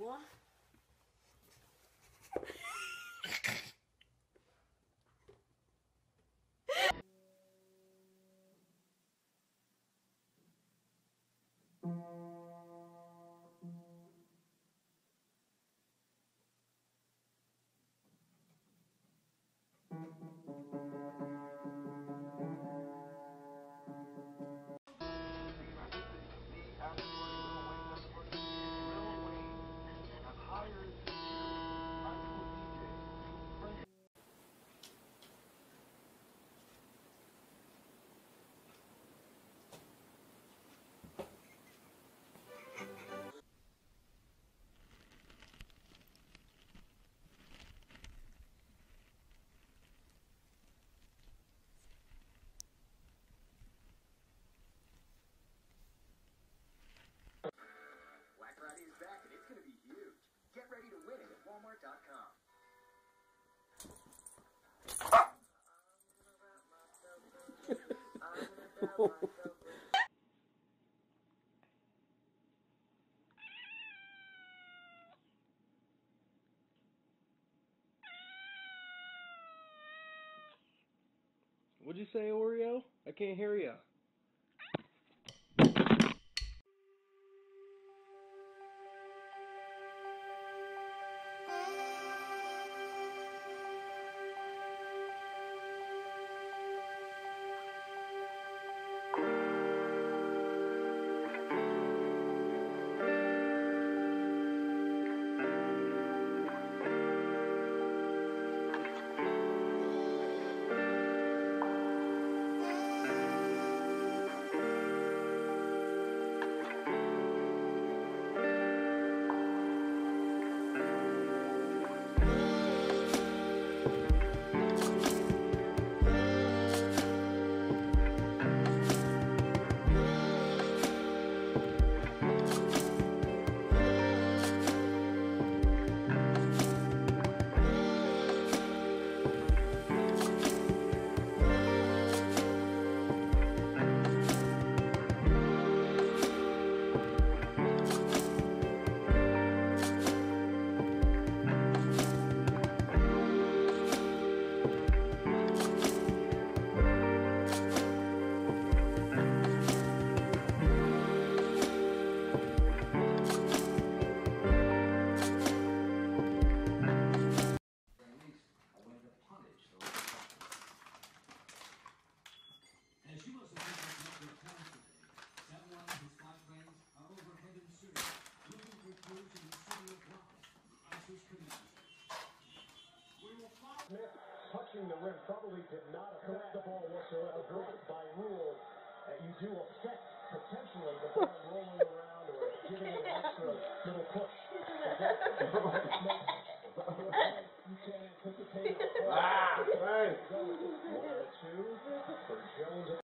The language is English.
What? Friday is back and it's going to be huge. Get ready to win it at Walmart.com. What'd you say, Oreo? I can't hear you. Smith touching the rim probably did not affect the ball whatsoever. By rule, you do affect potentially the ball rolling around or giving it an extra little push. You can anticipate a ball. Right. One or two for Jones.